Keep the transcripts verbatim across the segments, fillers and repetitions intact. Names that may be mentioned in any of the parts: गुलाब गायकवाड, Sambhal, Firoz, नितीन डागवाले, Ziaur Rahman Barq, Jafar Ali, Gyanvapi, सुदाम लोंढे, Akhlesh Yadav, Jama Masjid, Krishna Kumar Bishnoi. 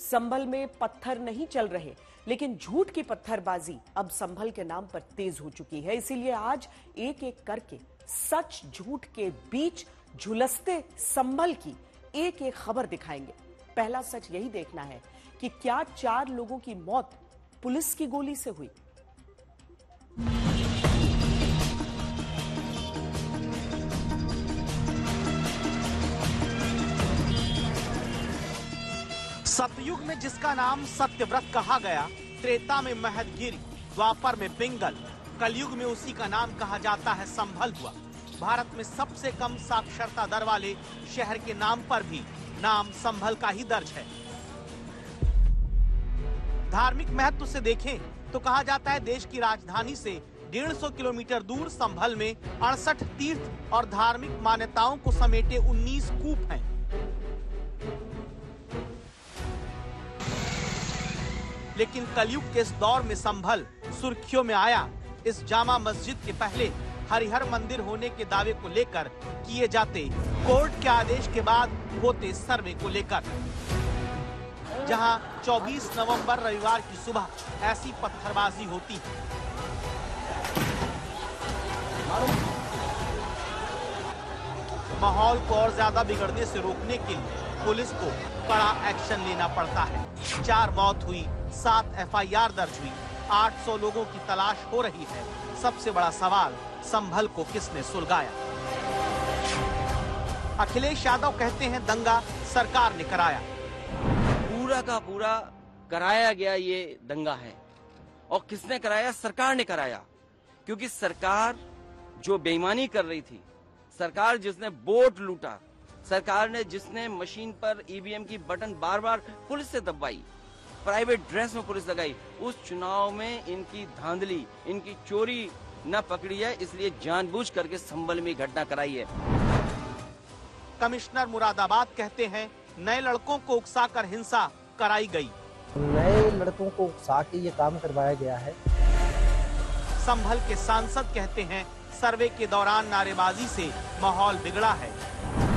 संभल में पत्थर नहीं चल रहे, लेकिन झूठ की पत्थरबाजी अब संभल के नाम पर तेज हो चुकी है। इसीलिए आज एक एक करके सच झूठ के बीच झुलसते संभल की एक एक खबर दिखाएंगे। पहला सच यही देखना है कि क्या चार लोगों की मौत पुलिस की गोली से हुई। सतयुग में जिसका नाम सत्यव्रत कहा गया, त्रेता में महदगिरी, द्वापर में पिंगल, कलयुग में उसी का नाम कहा जाता है संभल हुआ। भारत में सबसे कम साक्षरता दर वाले शहर के नाम पर भी नाम संभल का ही दर्ज है। धार्मिक महत्व से देखें तो कहा जाता है देश की राजधानी से डेढ़ सौ किलोमीटर दूर संभल में अड़सठ तीर्थ और धार्मिक मान्यताओं को समेटे उन्नीस कूप हैं। लेकिन कलयुग के इस दौर में संभल सुर्खियों में आया। इस जामा मस्जिद के पहले हरिहर मंदिर होने के दावे को लेकर किए जाते कोर्ट के आदेश के बाद होते सर्वे को लेकर, जहां चौबीस नवंबर रविवार की सुबह ऐसी पत्थरबाजी होती है। माहौल को और ज्यादा बिगड़ने से रोकने के लिए पुलिस को बड़ा एक्शन लेना पड़ता है। चार मौत हुई, सात एफ आई आर दर्ज हुई, आठ सौ लोगों की तलाश हो रही है। सबसे बड़ा सवाल, संभल को किसने सुलगाया? अखिलेश यादव कहते हैं दंगा सरकार ने कराया। पूरा का पूरा कराया गया ये दंगा है, और किसने कराया? सरकार ने कराया, क्योंकि सरकार जो बेईमानी कर रही थी, सरकार जिसने वोट लूटा, सरकार ने जिसने मशीन पर ई वी एम की बटन बार बार पुलिस से दबाई, प्राइवेट ड्रेस में पुलिस लगाई, उस चुनाव में इनकी धांधली, इनकी चोरी न पकड़ी है, इसलिए जानबूझ करके संभल में घटना कराई है। कमिश्नर मुरादाबाद कहते हैं नए लड़कों को उकसाकर हिंसा कराई गई। नए लड़कों को उकसा के ये काम करवाया गया है। संभल के सांसद कहते हैं सर्वे के दौरान नारेबाजी से माहौल बिगड़ा है।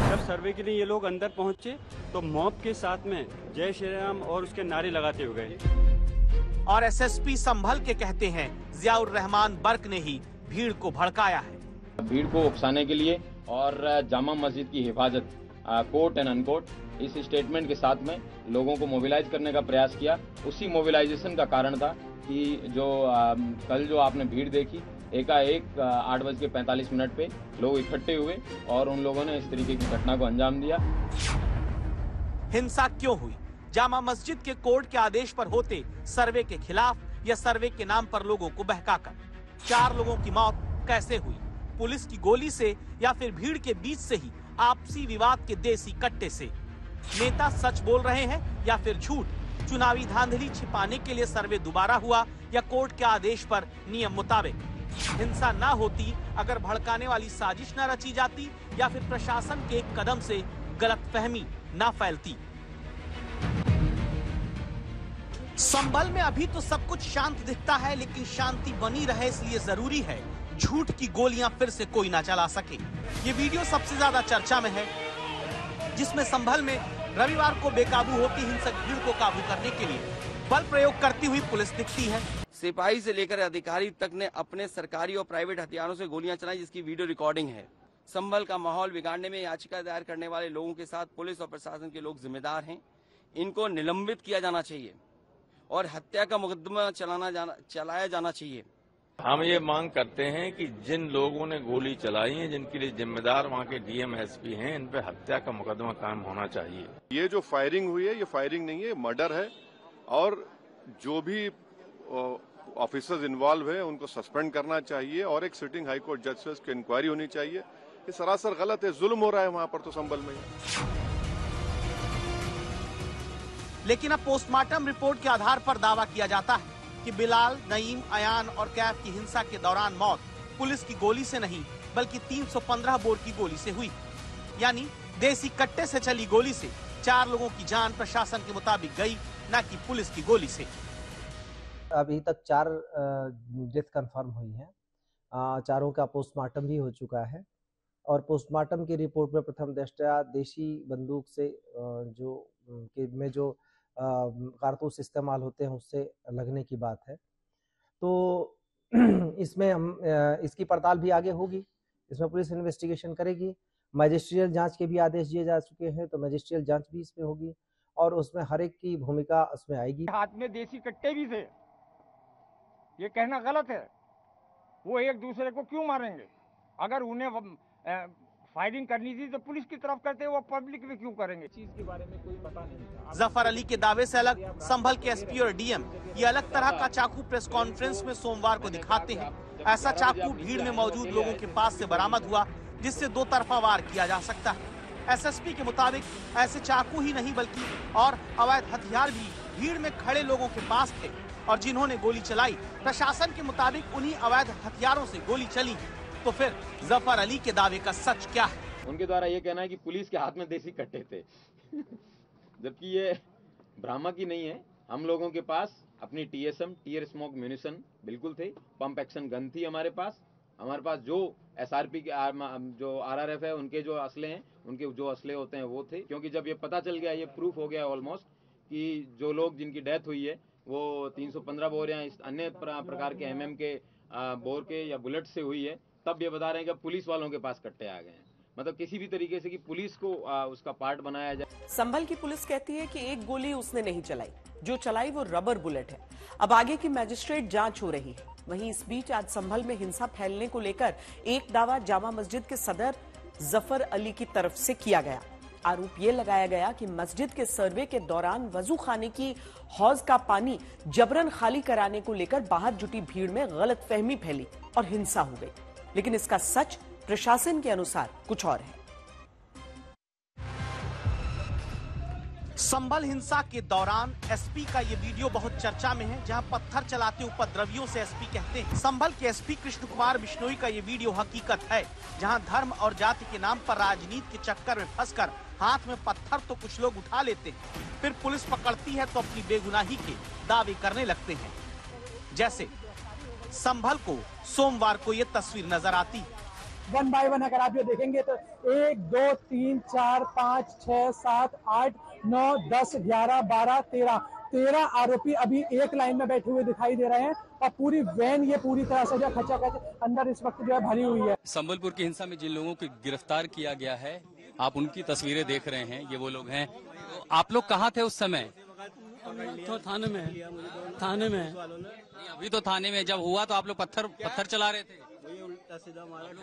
जब सर्वे के लिए ये लोग अंदर पहुंचे तो मॉब के साथ में जय श्री राम और उसके नारे लगाते हुए गए। और एस एस पी संभल के कहते हैं जियाउर रहमान बर्क ने ही भीड़ को भड़काया है। भीड़ को उकसाने के लिए और जामा मस्जिद की हिफाजत कोर्ट एंड अनकोर्ट इस स्टेटमेंट के साथ में लोगों को मोबिलाइज करने का प्रयास किया। उसी मोबिलाइजेशन का कारण था कि जो आ, कल जो आपने भीड़ देखी, एकाएक आठ बज के पैंतालीस मिनट पे लोग इकट्ठे हुए और उन लोगों ने इस तरीके की घटना को अंजाम दिया। हिंसा क्यों हुई? जामा मस्जिद के कोर्ट के आदेश पर होते सर्वे के खिलाफ या सर्वे के नाम पर लोगों को बहकाकर? चार लोगों की मौत कैसे हुई? पुलिस की गोली से या फिर भीड़ के बीच से ही आपसी विवाद के देसी कट्टे से? नेता सच बोल रहे हैं या फिर झूठ? चुनावी धांधली छिपाने के लिए सर्वे दोबारा हुआ या कोर्ट के आदेश पर नियम मुताबिक? हिंसा ना होती अगर भड़काने वाली साजिश ना रची जाती या फिर प्रशासन के एक कदम से गलतफहमी ना फैलती? संभल में अभी तो सब कुछ शांत दिखता है, लेकिन शांति बनी रहे इसलिए जरूरी है झूठ की गोलियां फिर से कोई ना चला सके। ये वीडियो सबसे ज्यादा चर्चा में है, जिसमें संभल में रविवार को बेकाबू होती हिंसक भीड़ को काबू करने के लिए बल प्रयोग करती हुई पुलिस दिखती है। सिपाही से लेकर अधिकारी तक ने अपने सरकारी और प्राइवेट हथियारों से गोलियां चलाई, जिसकी वीडियो रिकॉर्डिंग है। संभल का माहौल बिगाड़ने में याचिका दायर करने वाले लोगों के साथ पुलिस और प्रशासन के लोग जिम्मेदार हैं। इनको निलंबित किया जाना चाहिए और हत्या का मुकदमा चलाना जाना, चलाया जाना चाहिए। हम ये मांग करते हैं कि जिन लोगों ने गोली चलाई है, जिनके लिए जिम्मेदार वहाँ के डी एम एस पी हैं, इन पे हत्या का मुकदमा कायम होना चाहिए। ये जो फायरिंग हुई है, ये फायरिंग नहीं है, मर्डर है। और जो भी ऑफिसर्स इन्वॉल्व हैं उनको सस्पेंड करना चाहिए और एक सिटिंग हाई कोर्ट जज से इसकी इंक्वायरी होनी चाहिए। ये सरासर गलत है, जुल्म हो रहा है वहाँ पर तो संभल में। लेकिन अब पोस्टमार्टम रिपोर्ट के आधार पर दावा किया जाता है कि बिलाल, नईम, अयान और कैफ की हिंसा के दौरान मौत पुलिस की गोली से नहीं बल्कि तीन सौ पंद्रह बोर की गोली से हुई। यानी देसी कट्टे से चली गोली से चार लोगों की जान प्रशासन के मुताबिक गई, ना कि पुलिस की गोली से। अभी तक चार डेथ कंफर्म हुई है, चारों का पोस्टमार्टम भी हो चुका है और पोस्टमार्टम की रिपोर्ट में प्रथम दृष्टया देशी बंदूक से जो में जो कारतूस इस्तेमाल होते हैं उससे लगने की बात है। तो इसमें हम इसकी पड़ताल भी आगे होगी, इसमें पुलिस इन्वेस्टिगेशन करेगी। मजिस्ट्रियल जांच के भी आदेश दिए जा चुके हैं, तो मजिस्ट्रियल जांच भी इसमें होगी और उसमें हर एक की भूमिका उसमें आएगी। हाथ में देसी कट्टे भी थे, ये कहना गलत है। वो एक दूसरे को क्यों मारेंगे? अगर उन्हें फायरिंग करनी थी तो पुलिस की तरफ करते हैं, वो पब्लिक में क्यों करेंगे? चीज के बारे में कोई पता नहीं। जफर अली के दावे से अलग संभल के एसपी और डीएम ये अलग तरह का चाकू प्रेस कॉन्फ्रेंस में सोमवार को दिखाते हैं। ऐसा चाकू भीड़ में मौजूद लोगों के पास से बरामद हुआ, जिससे दो तरफा वार किया जा सकता है। एसएसपी के मुताबिक ऐसे चाकू ही नहीं बल्कि और अवैध हथियार भी भीड़ में खड़े लोगों के पास थे, और जिन्होंने गोली चलाई प्रशासन के मुताबिक उन्हीं अवैध हथियारों से गोली चली। तो फिर जफर अली के दावे का सच क्या है? उनके द्वारा ये कहना है कि पुलिस के हाथ में देसी कट्टे थे जबकि ये भ्रामक ही नहीं है। हम लोगों के पास अपनी टीएसएम टीयर स्मोक म्यूनिशन बिल्कुल थे, पंप एक्शन गन थी हमारे पास, हमारे पास जो एसआरपी के आर, जो आरआरएफ है उनके जो असले हैं, उनके जो असले होते हैं वो थे। क्योंकि जब ये पता चल गया, ये प्रूफ हो गया ऑलमोस्ट कि जो लोग जिनकी डेथ हुई है वो तीन सौ पंद्रह बोर या इस अन्य प्रकार के एमएम के बोर के या बुलेट से हुई है, तब ये बता रहे हैं कि पुलिस वालों के पास कट्टे आ गए हैं। मतलब किसी भी तरीके से कि पुलिस को आ, उसका पार्ट बनाया जाए। संभल की पुलिस कहती है कि एक गोली उसने नहीं चलाई, जो चलाई वो रबर बुलेट है। अब आगे की मजिस्ट्रेट जांच हो रही है। वहीं इस बीच आज संभल में हिंसा फैलने को लेकर एक दावा जामा मस्जिद के सदर जफर अली की तरफ से किया गया। आरोप ये लगाया गया कि मस्जिद के सर्वे के दौरान वजू खाने की हौज का पानी जबरन खाली कराने को लेकर बाहर जुटी भीड़ में गलतफहमी फैली और हिंसा हो गई। लेकिन इसका सच प्रशासन के अनुसार कुछ और है। संभल हिंसा के दौरान एसपी का ये वीडियो बहुत चर्चा में है, जहां पत्थर चलाते उपद्रवियों से एसपी कहते हैं। संभल के एसपी कृष्ण कुमार बिश्नोई का ये वीडियो हकीकत है, जहां धर्म और जाति के नाम पर राजनीति के चक्कर में फंसकर हाथ में पत्थर तो कुछ लोग उठा लेते हैं, फिर पुलिस पकड़ती है तो अपनी बेगुनाही के दावे करने लगते हैं। जैसे संभल को सोमवार को ये तस्वीर नजर आती। वन बाय वन अगर आप ये देखेंगे तो एक दो तीन चार पाँच छः सात आठ नौ दस ग्यारह बारह तेरह तेरह आरोपी अभी एक लाइन में बैठे हुए दिखाई दे रहे हैं और पूरी वैन ये पूरी तरह से जो खचा खच अंदर इस वक्त जो है भरी हुई है। संबलपुर की हिंसा में जिन लोगों को गिरफ्तार किया गया है, आप उनकी तस्वीरें देख रहे हैं, ये वो लोग हैं। आप लोग कहाँ थे उस समय? तो थाने में थाने में अभी तो थाने में जब हुआ तो आप लोग पत्थर पत्थर चला रहे थे?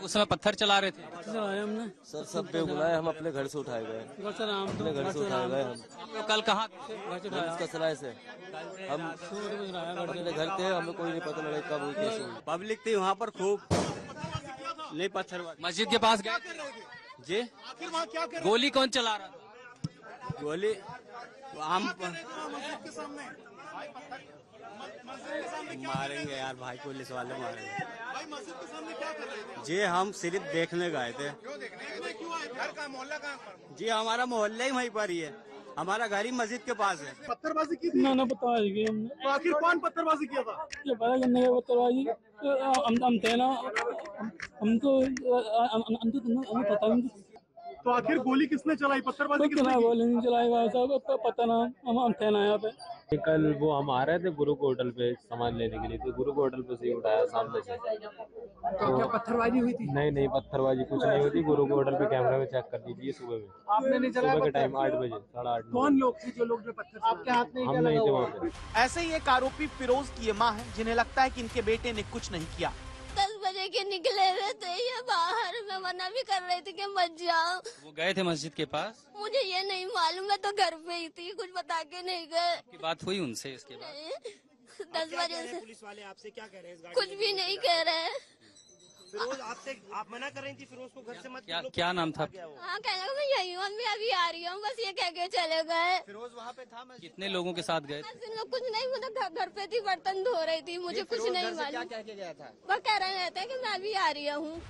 उस समय पत्थर चला रहे थे हमने। सर सब बेगुनाह है, हम अपने घर से उठाए गए अपने घर से उठाए गए हम। कल कहाँ कसराए से हम अपने घर थे, हमें कोई नहीं पता लड़ाई कब हुई कैसे हुई। पब्लिक थी वहाँ पर खूब, नहीं पत्थर मस्जिद के पास गए जी। गोली कौन चला रहा था? गोली हम मारेंगे यार भाई, पुलिस वाले मारेंगे भाई। मस्जिद के सामने क्या कर रहे थे? जी हम सिर्फ देखने गए थे। क्यों देखने क्यों आए? घर का मोहल्ला कहाँ पर? जी हमारा मोहल्ला ही वहीं पर ही है, हमारा घर ही मस्जिद के पास है। पत्थरबाजी की थी? ना ना पत्थरबाजी की हमने। तो आखिर कौन पत्थरबाजी किया था? पता करने का पत्थरबाजी हम हम थे ना, हमको हमें पता नहीं। तो आखिर गोली किसने चलाई? पत्थरबाजी किसने? गोली नहीं चलाई भाई साहब, पता ना, हम थे ना यहाँ पे। कल वो हम आ रहे थे गुरु के होटल पे सामान लेने के लिए, तो गुरु के होटल पे से उठाया सामने से। तो क्या पत्थरबाजी हुई थी? नहीं नहीं पत्थरबाजी कुछ नहीं हुई थी। गुरु के होटल पे कैमरा में चेक कर दीजिए सुबह में। आपने नहीं चलाया? सुबह के टाइम आठ बजे साढ़े आठ। कौन लोग थे जो लोग ने पत्थर आपके हाथ में? हम नहीं थे वहाँ पे। ऐसे ही एक आरोपी फिरोज की माँ है, जिन्हें लगता है की इनके बेटे ने कुछ नहीं किया। दस बजे के निकले हुए थे ये बाहर, में मना भी कर रहे थे कि मत जाओ। वो गए थे मस्जिद के पास? मुझे ये नहीं मालूम, मैं तो घर पे ही थी, कुछ बता के नहीं गए। की बात हुई उनसे इसके बाद? दस बजे से। पुलिस वाले आपसे क्या कह रहे हैं? कुछ भी नहीं कह रहे। फिरोज आपसे आप मना कर रही थी फिरोज को घर से मत? क्या क्या नाम था? हाँ कहना मैं यही हूँ, मैं अभी आ रही हूँ, बस ये कह के चले गए। फिरोज वहाँ पे था? कितने लोगों के साथ गए? कुछ नहीं, मतलब घर पे थी, बर्तन धो रही थी, मुझे कुछ नहीं मालूम। वो कह रहे थे कि मैं अभी आ रही हूँ।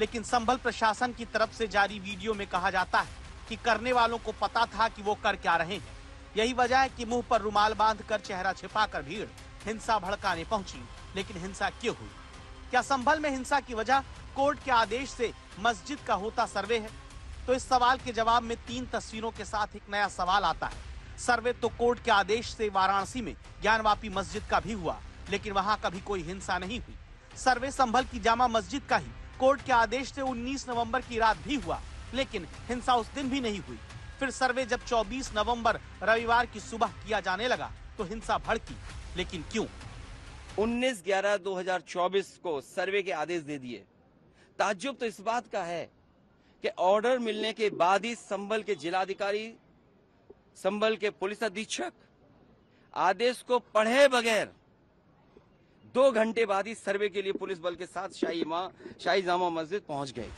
लेकिन संभल प्रशासन की तरफ से जारी वीडियो में कहा जाता है कि करने वालों को पता था कि वो कर क्या रहे हैं। यही वजह है कि मुंह पर रुमाल बांधकर चेहरा छिपाकर भीड़ हिंसा भड़काने पहुंची। लेकिन हिंसा क्यों हुई? क्या संभल में हिंसा की वजह कोर्ट के आदेश से मस्जिद का होता सर्वे है? तो इस सवाल के जवाब में तीन तस्वीरों के साथ एक नया सवाल आता है। सर्वे तो कोर्ट के आदेश से वाराणसी में ज्ञानवापी मस्जिद का भी हुआ, लेकिन वहां कभी कोई हिंसा नहीं हुई। सर्वे संभल की जामा मस्जिद का ही कोर्ट के आदेश से उन्नीस नवंबर की रात भी हुआ, लेकिन हिंसा उस दिन भी नहीं हुई। फिर सर्वे जब चौबीस नवंबर रविवार की सुबह किया जाने लगा तो हिंसा भड़की, लेकिन क्यों? उन्नीस ग्यारह दो हज़ार चौबीस को सर्वे के आदेश दे दिए। ताज्जुब तो इस बात का है कि ऑर्डर मिलने के बाद ही संभल के जिलाधिकारी, संभल के पुलिस अधीक्षक आदेश को पढ़े बगैर दो घंटे बाद ही सर्वे के लिए पुलिस बल के साथ शाही शाही जामा मस्जिद पहुंच गए।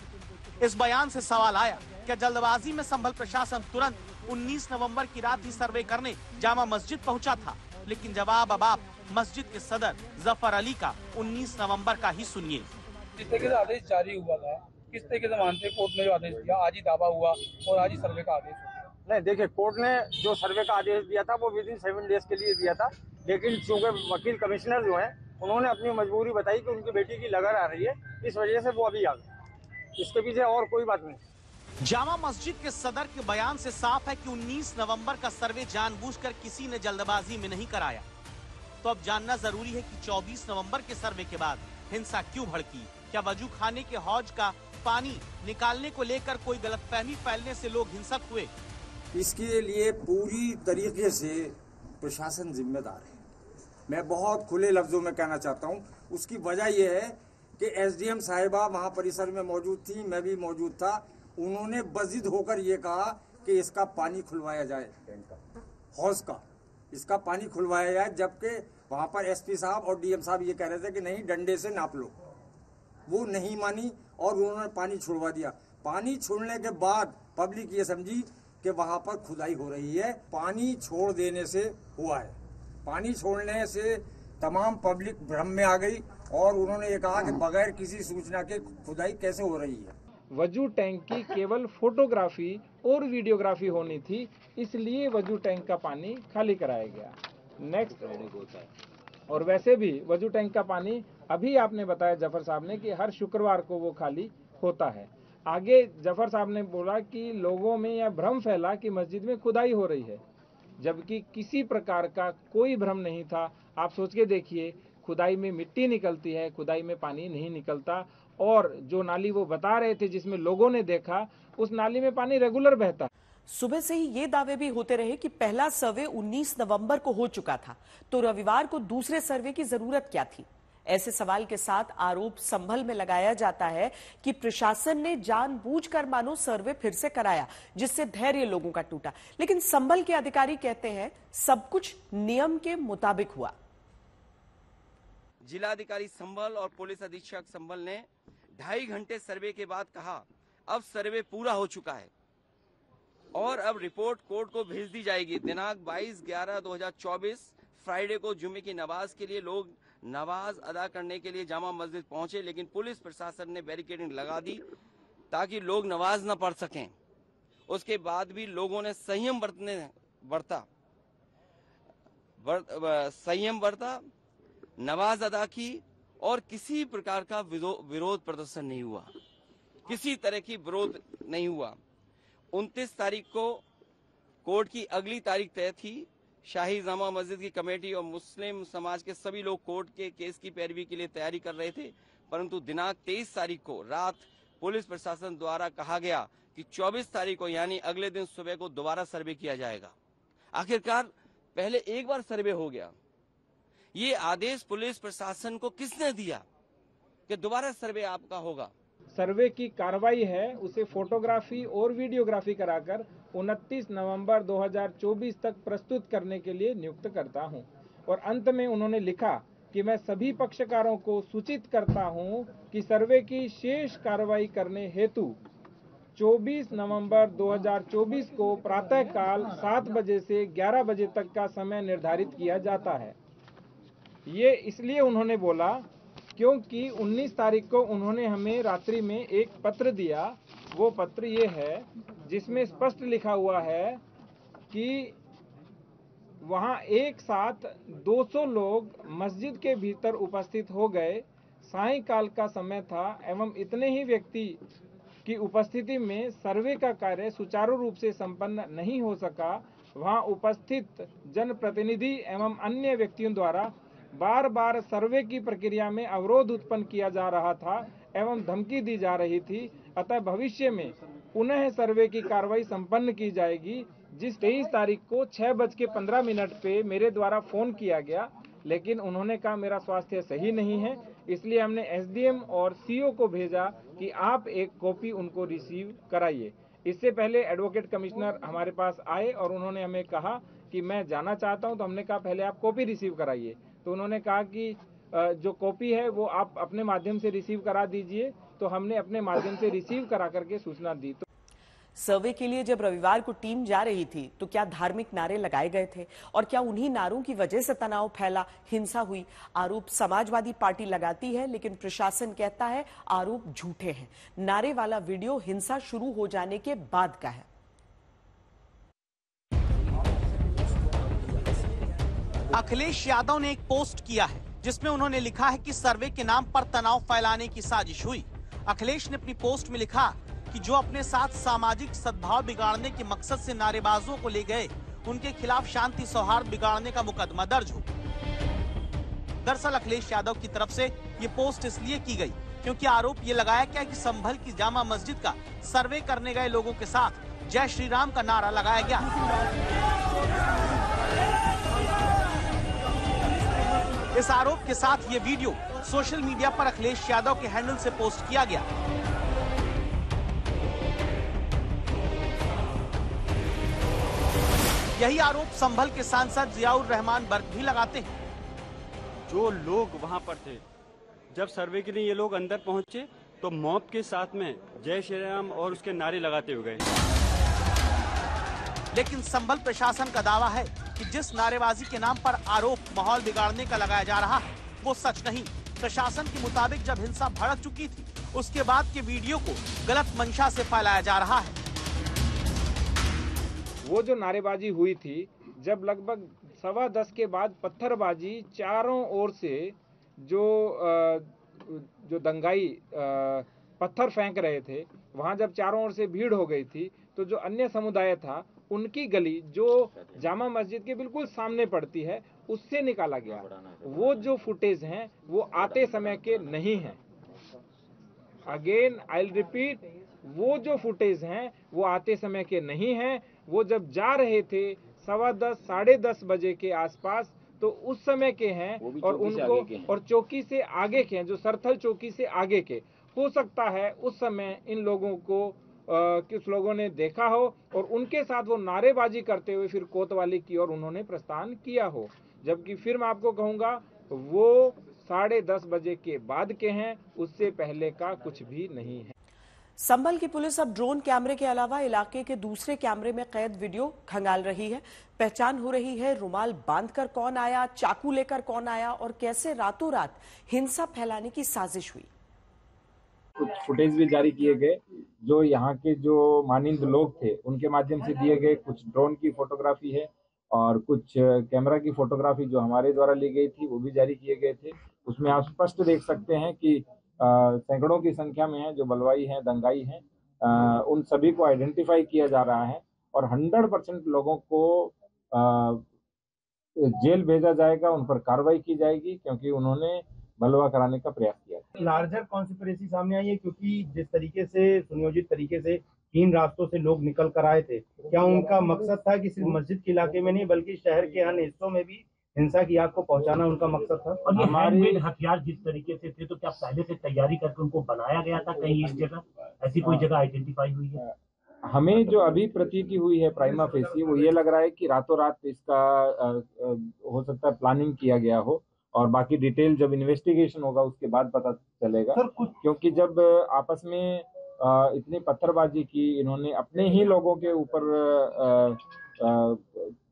इस बयान से सवाल आया कि जल्दबाजी में संभल प्रशासन तुरंत उन्नीस नवंबर की रात ही सर्वे करने जामा मस्जिद पहुंचा था, लेकिन जवाब अब आप मस्जिद के सदर जफर अली का उन्नीस नवंबर का ही सुनिए। जिस तरीके से आदेश जारी हुआ था, किस तरीके से मानते कोर्ट ने जो आदेश दिया, आज ही दावा हुआ और आज ही सर्वे का आदेश। नहीं, देखिए कोर्ट ने जो सर्वे का आदेश दिया था वो विद इन सेवन डेज के लिए दिया था, लेकिन चूंकि वकील कमिश्नर जो है उन्होंने अपनी मजबूरी बताई कि उनकी बेटी की लगन आ रही है, इस वजह से वो अभी आ गए, इसके पीछे और कोई बात नहीं। जामा मस्जिद के सदर के बयान से साफ है कि उन्नीस नवंबर का सर्वे जानबूझकर किसी ने जल्दबाजी में नहीं कराया। तो अब जानना जरूरी है कि चौबीस नवंबर के सर्वे के बाद हिंसा क्यों भड़की? क्या वजू खाने के हौज का पानी निकालने को लेकर कोई गलतफहमी फैलने से लोग हिंसक हुए? इसके लिए पूरी तरीके से प्रशासन जिम्मेदार है। मैं बहुत खुले लफ्जों में कहना चाहता हूँ। उसकी वजह यह है कि एसडीएम साहिबा वहाँ परिसर में मौजूद थी, मैं भी मौजूद था। उन्होंने बजिद होकर ये कहा कि इसका पानी खुलवाया जाए, हौज का इसका पानी खुलवाया जाए, जबकि वहाँ पर एसपी साहब और डीएम साहब ये कह रहे थे कि नहीं डंडे से नाप लो। वो नहीं मानी और उन्होंने पानी छुड़वा दिया। पानी छोड़ने के बाद पब्लिक ये समझी कि वहाँ पर खुदाई हो रही है। पानी छोड़ देने से हुआ है, पानी छोड़ने से तमाम पब्लिक भ्रम में आ गई और उन्होंने ये कहा कि बगैर किसी सूचना के खुदाई कैसे हो रही है। वजू टैंक की केवल फोटोग्राफी और वीडियोग्राफी होनी थी, इसलिए वजू टैंक का पानी खाली कराया गया। नेक्स्ट होता है और वैसे भी वजू टैंक का पानी अभी आपने बताया जफर साहब ने कि हर शुक्रवार को वो खाली होता है। आगे जफर साहब ने बोला कि लोगों में यह भ्रम फैला कि मस्जिद में खुदाई हो रही है, जबकि किसी प्रकार का कोई भ्रम नहीं था। आप सोच के देखिए, खुदाई में मिट्टी निकलती है, खुदाई में पानी नहीं निकलता। और जो नाली वो बता रहे थे जिसमें लोगों ने देखा, उस नाली में पानी रेगुलर बहता। सुबह से ही ये दावे भी होते रहे कि पहला सर्वे उन्नीस नवंबर को हो चुका था, तो रविवार को दूसरे सर्वे की जरूरत क्या थी? ऐसे सवाल के साथ आरोप संभल में लगाया जाता है कि प्रशासन ने जानबूझकर मानो सर्वे फिर से कराया, जिससे धैर्य लोगों का टूटा। लेकिन संभल के अधिकारी कहते हैं सब कुछ नियम के मुताबिक हुआ। जिलाधिकारी संभल और पुलिस अधीक्षक संभल ने ढाई घंटे सर्वे के बाद कहा अब सर्वे पूरा हो चुका है और अब रिपोर्ट कोर्ट को भेज दी जाएगी। दिनांक बाईस ग्यारह दो हज़ार चौबीस फ्राइडे को जुमे की नमाज के लिए लोग नमाज अदा करने के लिए जामा मस्जिद पहुंचे, लेकिन पुलिस प्रशासन ने बैरिकेडिंग लगा दी ताकि लोग नमाज न पढ़ सकें। उसके बाद भी लोगों ने संयम बरतने बरता बर, संयम बरता नमाज अदा की और किसी प्रकार का विरोध प्रदर्शन नहीं हुआ, किसी तरह की विरोध नहीं हुआ। उनतीस तारीख को कोर्ट की अगली तारीख तय थी। शाही जामा मस्जिद की कमेटी और मुस्लिम समाज के सभी लोग कोर्ट के केस की पैरवी के लिए तैयारी कर रहे थे, परंतु दिनांक तेईस तारीख को रात पुलिस प्रशासन द्वारा कहा गया कि चौबीस तारीख को यानी अगले दिन सुबह को दोबारा सर्वे किया जाएगा। आखिरकार पहले एक बार सर्वे हो गया। ये आदेश पुलिस प्रशासन को किसने दिया कि दोबारा सर्वे आपका होगा? सर्वे की कार्रवाई है उसे फोटोग्राफी और वीडियोग्राफी कराकर उनतीस नवंबर दो हज़ार चौबीस तक प्रस्तुत करने के लिए नियुक्त करता हूं। और अंत में उन्होंने लिखा कि मैं सभी पक्षकारों को सूचित करता हूं कि सर्वे की शेष कार्रवाई करने हेतु चौबीस नवंबर दो हज़ार चौबीस को प्रातःकाल सात बजे से ग्यारह बजे तक का समय निर्धारित किया जाता है। ये इसलिए उन्होंने बोला क्योंकि उन्नीस तारीख को उन्होंने हमें रात्रि में एक पत्र दिया। वो पत्र ये है जिसमें स्पष्ट लिखा हुआ है कि वहाँ एक साथ दो सौ लोग मस्जिद के भीतर उपस्थित हो गए, सायंकाल का समय था एवं इतने ही व्यक्ति की उपस्थिति में सर्वे का कार्य सुचारू रूप से संपन्न नहीं हो सका वहां उपस्थित जनप्रतिनिधि एवं अन्य व्यक्तियों द्वारा बार बार सर्वे की प्रक्रिया में अवरोध उत्पन्न किया जा रहा था एवं धमकी दी जा रही थी। अतः भविष्य में पुनः सर्वे की कार्रवाई संपन्न की जाएगी। जिस तेईस तारीख को छह बज के पंद्रह मिनट पे मेरे द्वारा फोन किया गया, लेकिन उन्होंने कहा मेरा स्वास्थ्य सही नहीं है, इसलिए हमने एसडीएम और सीओ को भेजा कि आप एक कॉपी उनको रिसीव कराइए। इससे पहले एडवोकेट कमिश्नर हमारे पास आए और उन्होंने हमें कहा कि मैं जाना चाहता हूं, तो हमने कहा पहले आप कॉपी रिसीव कराइए। तो उन्होंने कहा कि जो कॉपी है वो आप अपने माध्यम से रिसीव करा दीजिए, तो हमने अपने माध्यम से रिसीव करा करके सूचना दी। तो सर्वे के लिए जब रविवार को टीम जा रही थी तो क्या धार्मिक नारे लगाए गए थे और क्या उन्हीं नारों की वजह से तनाव फैला, हिंसा हुई? आरोप समाजवादी पार्टी लगाती है लेकिन प्रशासन कहता है आरोप झूठे हैं। नारे वाला वीडियो हिंसा शुरू हो जाने के बाद का है। अखिलेश यादव ने एक पोस्ट किया है जिसमें उन्होंने लिखा है कि सर्वे के नाम पर तनाव फैलाने की साजिश हुई। अखिलेश ने अपनी पोस्ट में लिखा कि जो अपने साथ सामाजिक सद्भाव बिगाड़ने के मकसद से नारेबाजों को ले गए, उनके खिलाफ शांति सौहार्द बिगाड़ने का मुकदमा दर्ज हो। दरअसल अखिलेश यादव की तरफ से ये पोस्ट इसलिए की गई क्योंकि आरोप ये लगाया गया कि संभल की जामा मस्जिद का सर्वे करने गए लोगों के साथ जय श्री राम का नारा लगाया गया। इस आरोप के साथ ये वीडियो सोशल मीडिया पर अखिलेश यादव के हैंडल से पोस्ट किया गया। यही आरोप संभल के सांसद जियाउर रहमान बर्क भी लगाते हैं। जो लोग वहां पर थे, जब सर्वे के लिए ये लोग अंदर पहुंचे तो मॉब के साथ में जय श्री राम और उसके नारे लगाते हुए गए। लेकिन संभल प्रशासन का दावा है कि जिस नारेबाजी के नाम पर आरोप माहौल बिगाड़ने का लगाया जा रहा है वो सच नहीं। प्रशासन के मुताबिक जब हिंसा भड़क चुकी थी उसके बाद के वीडियो को गलत मंशा से फैलाया जा रहा है। वो जो नारेबाजी हुई थी, जब लगभग सवा दस के बाद पत्थरबाजी चारों ओर से, जो जो दंगाई पत्थर फेंक रहे थे, वहां जब चारों ओर से भीड़ हो गई थी तो जो अन्य समुदाय था उनकी गली जो जामा मस्जिद के बिल्कुल सामने पड़ती है उससे निकाला गया। वो जो फुटेज हैं वो आते समय के नहीं हैं। अगेन आई विल रिपीट, वो जो फुटेज हैं वो आते समय के नहीं हैं। वो जब जा रहे थे सवा दस साढ़े दस बजे के आसपास तो उस समय के हैं और उनको और चौकी से आगे के हैं, जो सरथल चौकी से आगे के। हो सकता है उस समय इन लोगों को कुछ लोगों ने देखा हो और उनके साथ वो नारेबाजी करते हुए फिर कोतवाली की और उन्होंने प्रस्थान किया हो। जबकि फिर मैं आपको कहूंगा वो साढ़े दस बजे के बाद के हैं, उससे पहले का कुछ भी नहीं है। संभल की पुलिस अब ड्रोन कैमरे के अलावा इलाके के दूसरे कैमरे में कैद वीडियो खंगाल रही है। पहचान हो रही है रुमाल बांधकर कौन आया, चाकू लेकर कौन आया और कैसे रातों रात हिंसा फैलाने की साजिश हुई। कुछ फुटेज भी जारी किए गए जो यहाँ के जो मानिंद लोग थे उनके माध्यम से दिए गए। कुछ ड्रोन की फोटोग्राफी है और कुछ कैमरा की फोटोग्राफी जो हमारे द्वारा ली गई थी वो भी जारी किए गए थे। उसमें आप स्पष्ट देख सकते हैं कि सैकड़ों की संख्या में है जो बलवाई हैं, दंगाई हैं, उन सभी को आइडेंटिफाई किया जा रहा है और हंड्रेड परसेंट लोगों को आ, जेल भेजा जाएगा, उन पर कार्रवाई की जाएगी क्योंकि उन्होंने बलवा कराने का प्रयास किया। लार्जर कॉन्स्पिरेसी सामने आई है क्योंकि जिस तरीके से सुनियोजित तरीके से तीन रास्तों से लोग निकल कर आए थे, क्या उनका मकसद था कि सिर्फ मस्जिद के इलाके में नहीं बल्कि शहर के अन्य हिस्सों में भी हिंसा की आग को पहुंचाना उनका मकसद था? और ये हमारे हथियार जिस तरीके से थे तो क्या पहले से तैयारी करके उनको बनाया गया था? कहीं इस जगह ऐसी कोई जगह आइडेंटिफाई हुई है? हमें जो अभी प्रतीति हुई है प्राइमा फेसी, वो ये लग रहा है कि रातों रात इसका हो सकता है प्लानिंग किया गया हो और बाकी डिटेल जब इन्वेस्टिगेशन होगा उसके बाद पता चलेगा। क्योंकि जब आपस में इतनी पत्थरबाजी की, इन्होंने अपने ही लोगों के ऊपर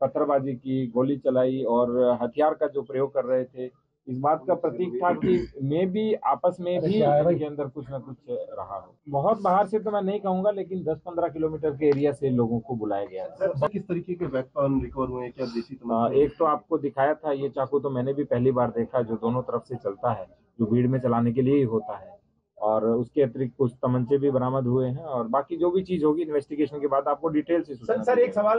पत्थरबाजी की, गोली चलाई और हथियार का जो प्रयोग कर रहे थे, इस बात का प्रतीक था कि मे भी आपस में भी के अंदर कुछ ना कुछ रहा हो। बहुत बाहर से तो मैं नहीं कहूंगा लेकिन दस पंद्रह किलोमीटर के एरिया से लोगों को बुलाया गया। सर, किस तरीके के वेपन रिकवर हुए क्या? देसी तमाचा एक तो आपको दिखाया था, ये चाकू तो मैंने भी पहली बार देखा जो दोनों तरफ से चलता है, जो भीड़ में चलाने के लिए ही होता है। और उसके अतिरिक्त कुछ तमंचे भी बरामद हुए हैं और बाकी जो भी चीज होगी इन्वेस्टिगेशन के बाद आपको डिटेल से। सर एक सवाल